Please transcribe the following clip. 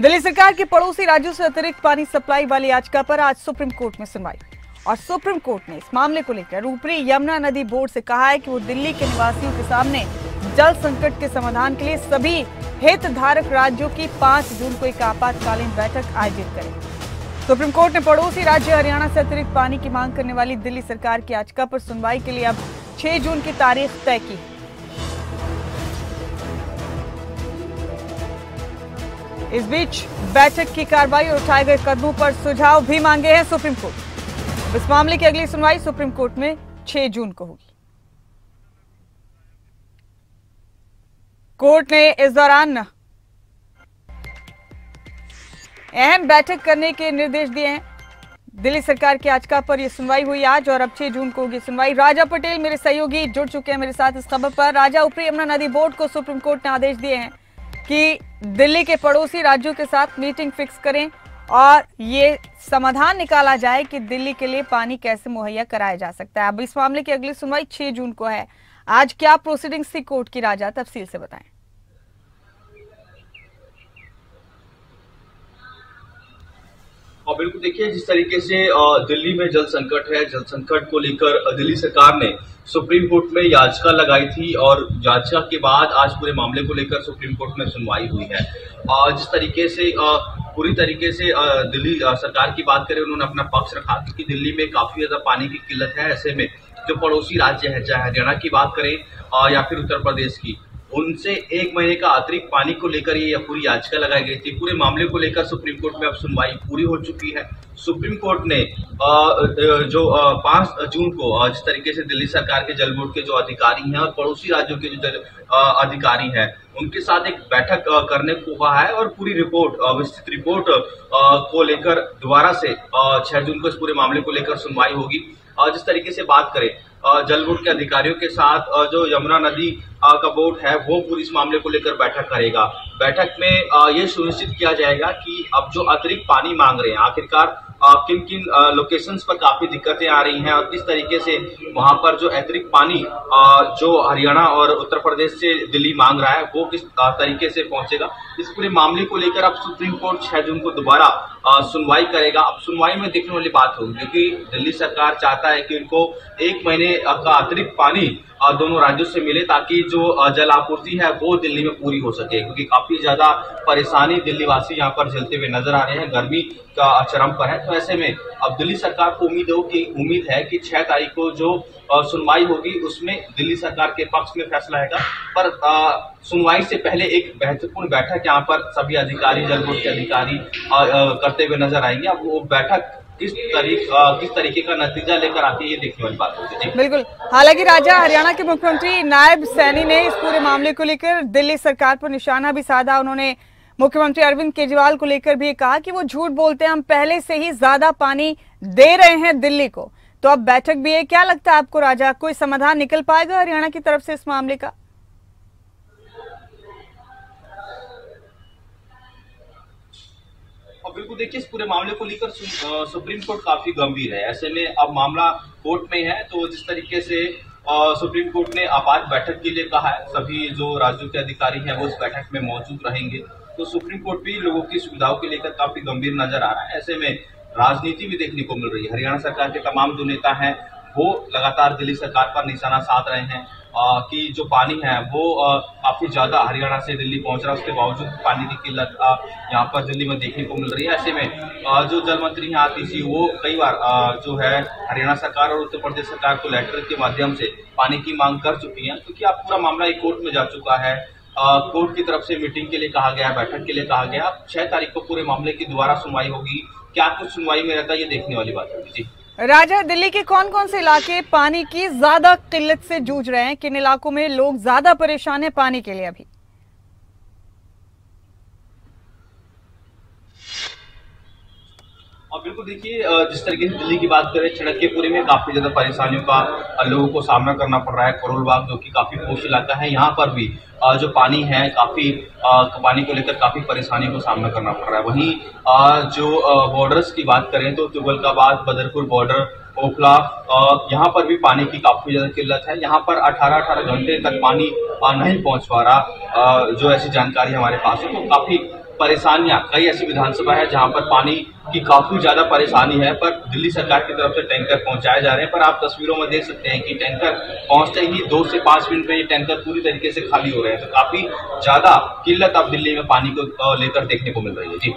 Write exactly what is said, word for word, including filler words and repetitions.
दिल्ली सरकार के पड़ोसी राज्यों से अतिरिक्त पानी सप्लाई वाली याचिका पर आज सुप्रीम कोर्ट में सुनवाई और सुप्रीम कोर्ट ने इस मामले को लेकर उपरी यमुना नदी बोर्ड से कहा है कि वो दिल्ली के निवासियों के सामने जल संकट के समाधान के लिए सभी हितधारक राज्यों की पांच जून को एक आपातकालीन बैठक आयोजित करे। सुप्रीम कोर्ट ने पड़ोसी राज्य हरियाणा से अतिरिक्त पानी की मांग करने वाली दिल्ली सरकार की याचिका पर सुनवाई के लिए अब छह जून की तारीख तय की। इस बीच बैठक की कार्रवाई और उठाए गए कदमों पर सुझाव भी मांगे हैं सुप्रीम कोर्ट। इस मामले की अगली सुनवाई सुप्रीम कोर्ट में छह जून को होगी। कोर्ट ने इस दौरान अहम बैठक करने के निर्देश दिए हैं। दिल्ली सरकार की याचिका पर यह सुनवाई हुई आज और अब छह जून को होगी सुनवाई। राजा पटेल मेरे सहयोगी जुड़ चुके हैं मेरे साथ इस खबर पर। राजा, उपरी यमुना नदी बोर्ड को सुप्रीम कोर्ट ने आदेश दिए हैं कि दिल्ली के पड़ोसी राज्यों के साथ मीटिंग फिक्स करें और ये समाधान निकाला जाए कि दिल्ली के लिए पानी कैसे मुहैया कराया जा सकता है। अब इस मामले की अगली सुनवाई छह जून को है। आज क्या प्रोसीडिंग्स थी कोर्ट की, राजा तफसील से बताएं। और बिल्कुल देखिए, जिस तरीके से दिल्ली में जल संकट है, जल संकट को लेकर दिल्ली सरकार ने सुप्रीम कोर्ट में याचिका लगाई थी और याचिका के बाद आज पूरे मामले को लेकर सुप्रीम कोर्ट में सुनवाई हुई है। और जिस तरीके से पूरी तरीके से दिल्ली सरकार की बात करें, उन्होंने अपना पक्ष रखा क्योंकि दिल्ली में काफी ज्यादा पानी की किल्लत है। ऐसे में जो पड़ोसी राज्य है, चाहे हरियाणा की बात करें या फिर उत्तर प्रदेश की, उनसे एक महीने का अतिरिक्त पानी को लेकर ये पूरी याचिका लगाई गई थी। पूरे मामले को लेकर सुप्रीम कोर्ट में अब सुनवाई पूरी हो चुकी है। सुप्रीम कोर्ट ने जो पांच जून को जिस तरीके से दिल्ली सरकार के जल बोर्ड के जो अधिकारी हैं और पड़ोसी राज्यों के जो अधिकारी हैं उनके साथ एक बैठक करने को कहा है और पूरी रिपोर्ट विस्तृत रिपोर्ट को लेकर दोबारा से छह जून को इस पूरे मामले को लेकर सुनवाई होगी। और जिस तरीके से बात करें जल बोर्ड के अधिकारियों के साथ, जो यमुना नदी का बोर्ड है वो पूरी इस मामले को लेकर बैठक करेगा। बैठक में ये सुनिश्चित किया जाएगा कि अब जो अतिरिक्त पानी मांग रहे हैं, आखिरकार किन किन लोकेशंस पर काफी दिक्कतें आ रही हैं और किस तरीके से वहां पर जो अतिरिक्त पानी जो हरियाणा और उत्तर प्रदेश से दिल्ली मांग रहा है वो किस तरीके से पहुंचेगा। इस पूरे मामले को लेकर अब सुप्रीम कोर्ट छह जून को दोबारा सुनवाई करेगा। अब सुनवाई में देखने वाली बात होगी क्योंकि दिल्ली सरकार चाहता है कि उनको एक महीने का अतिरिक्त पानी दोनों राज्यों से मिले ताकि जो जल आपूर्ति है वो दिल्ली में पूरी हो सके, क्योंकि काफी ज्यादा परेशानी दिल्लीवासी यहाँ पर झेलते हुए नजर आ रहे हैं। गर्मी का चरम पर है, तो ऐसे में अब दिल्ली सरकार को उम्मीद हो कि उम्मीद है कि छह तारीख को जो सुनवाई होगी उसमें दिल्ली सरकार के पक्ष में फैसला आएगा। पर आ, सुनवाई से पहले एक महत्वपूर्ण बैठक यहाँ पर सभी अधिकारी जल बोर्ड के अधिकारी आ, आ, करते हुए नजर आएंगे। अब वो बैठक किस तरीक, आ, किस तरीके का नतीजा लेकर आती है ये देखने वाली बात होगी। बिल्कुल, हालांकि राजा, हरियाणा के मुख्यमंत्री नायब सैनी ने इस पूरे मामले को लेकर दिल्ली सरकार पर निशाना भी साधा। उन्होंने मुख्यमंत्री अरविंद केजरीवाल को लेकर भी कहा कि वो झूठ बोलते हैं, हम पहले से ही ज्यादा पानी दे रहे हैं दिल्ली को। तो अब बैठक भी है, क्या लगता है आपको राजा, कोई समाधान निकल पाएगा हरियाणा की तरफ से इस मामले का? बिल्कुल देखिए, इस पूरे मामले को लेकर सुप्रीम कोर्ट काफी गंभीर है। ऐसे में अब मामला कोर्ट में है, तो जिस तरीके से सुप्रीम कोर्ट ने आपात बैठक के लिए कहा है, सभी जो राज्यों के अधिकारी हैं वो इस बैठक में मौजूद रहेंगे। तो सुप्रीम कोर्ट भी लोगों की सुविधाओं के लेकर काफी गंभीर नजर आ रहा है। ऐसे में राजनीति भी देखने को मिल रही है। हरियाणा सरकार के तमाम जो नेता हैं वो लगातार दिल्ली सरकार पर निशाना साध रहे हैं आ, कि जो पानी है वो काफी ज्यादा हरियाणा से दिल्ली पहुंच रहा है, उसके बावजूद पानी की किल्लत यहाँ पर दिल्ली में देखने को मिल रही है। ऐसे में आ, जो जल मंत्री हैं आतिशी, वो कई बार आ, जो है हरियाणा सरकार और उत्तर प्रदेश सरकार को लेटर के माध्यम से पानी की मांग कर चुकी है, क्योंकि अब पूरा मामला एक कोर्ट में जा चुका है। कोर्ट की तरफ से मीटिंग के लिए कहा गया, बैठक के लिए कहा गया। छह तारीख को पूरे मामले की दोबारा सुनवाई होगी, क्या कुछ सुनवाई में रहता है ये देखने वाली बात होगी। जी राजा, दिल्ली के कौन कौन से इलाके पानी की ज्यादा किल्लत से जूझ रहे हैं, किन इलाकों में लोग ज्यादा परेशान हैं पानी के लिए? अभी और बिल्कुल देखिए, जिस तरीके से दिल्ली की बात करें, छड़कपुरी में काफी ज्यादा परेशानियों का लोगों को सामना करना पड़ रहा है। करोलबाग जो कि काफी पौष इलाका है, यहाँ पर भी जो पानी है काफी पानी को लेकर काफी परेशानियों को सामना करना पड़ रहा है। वहीं जो बॉर्डर्स की बात करें तो तुगलकाबाद भदरपुर बॉर्डर ओखला, यहाँ पर भी पानी की काफी ज्यादा किल्लत है। यहाँ पर अठारह अठारह घंटे तक पानी नहीं पहुंच पा रहा, जो ऐसी जानकारी हमारे पास है। तो काफी परेशानियां, कई ऐसी विधानसभा है जहां पर पानी की काफ़ी ज़्यादा परेशानी है, पर दिल्ली सरकार की तरफ से टैंकर पहुंचाए जा रहे हैं। पर आप तस्वीरों में देख सकते हैं कि टैंकर पहुंचते ही दो से पाँच मिनट में ये टैंकर पूरी तरीके से खाली हो रहे हैं। तो काफ़ी ज़्यादा किल्लत अब दिल्ली में पानी को लेकर देखने को मिल रही है। जी।